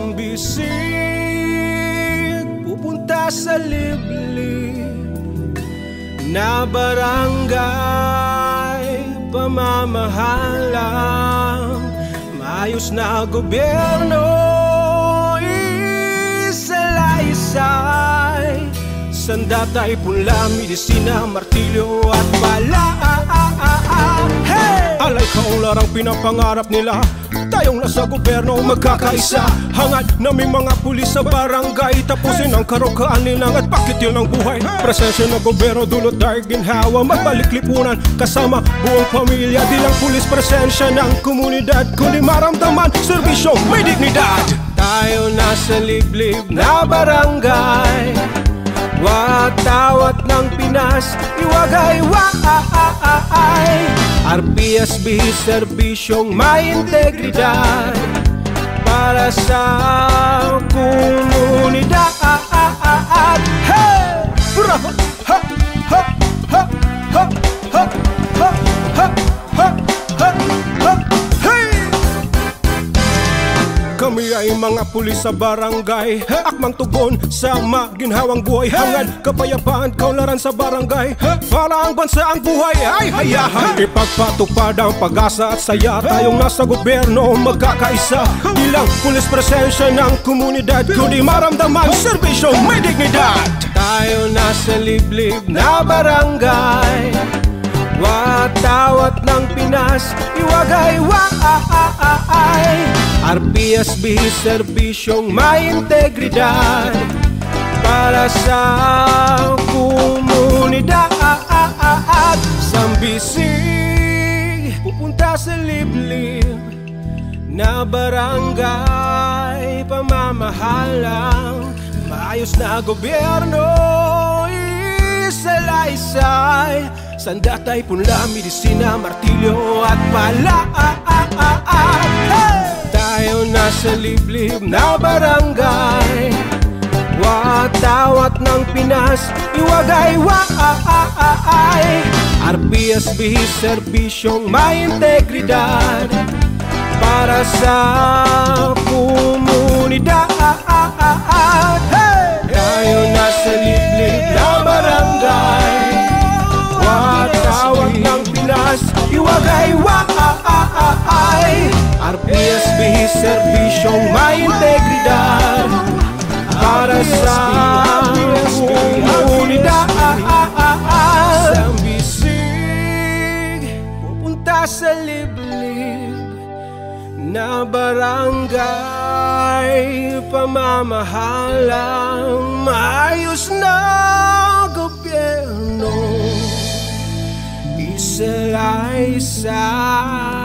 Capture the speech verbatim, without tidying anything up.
ang bisig pupunta sa liblib na barangay pamamahalang maayos na gobyerno. Isalaysay sandata, ipula, medisina, martilyo at bala. Hey! Alay kaularang pinapangarap nila, tayong nasa gobyerno magkakaisa. Hangad naming mga pulis sa barangay, tapusin ang karokaan nilang at pakitil ng buhay. Presensya ng gobyerno dulot darginhawa, magbalik lipunan kasama buong pamilya. Di lang pulis presensya ng komunidad, kundi maramdaman servisyo may dignidad. Tayo nasa liblib na barangay, watawat ng Pinas, iwagay-waay. R P S B, serbisyong may integridad para sa komunidad. Hey! Bravo! Ha! Ha! Ha! Ha! Ha! Ha! Ha! Ha! Ha! Ha! Hey! Kami ay mga pulis sa barangay, akmang tugon sa maginhawang buhay. Hangad kapayapaan, kaunlaran sa barangay, para ang bansa ang buhay ay hayahan. Ipagpatupad ang pag-asa at saya, tayong nasa gobyerno magkakaisa. Ilang pulis presensya ng komunidad, kundi maramdaman serbisyo may dignidad. Tayo nasa liblib na barangay, watawat ng Pinas, iwagay-waay. R P S B, serbisyong may integridad para sa komunidad. Sambisig pupunta sa liblib na barangay pamamahalang maayos na gobyerno. Isalaysay sandatay, punla, medisina, martilyo at pala. Hey! Tayo nasa liblib na barangay, watawat ng Pinas, iwagay-waay. R P S B, serbisyong may integridad para sa komunidad. Hey! Tayo nasa liblib na barangay, watawat ng Pinas, iwagay-waay. R P S B, serbisyong may integridad para sa komunidad. Sambisig pupunta sa liblib na barangay pamamahalang maayos na gobyerno. Isalaysay.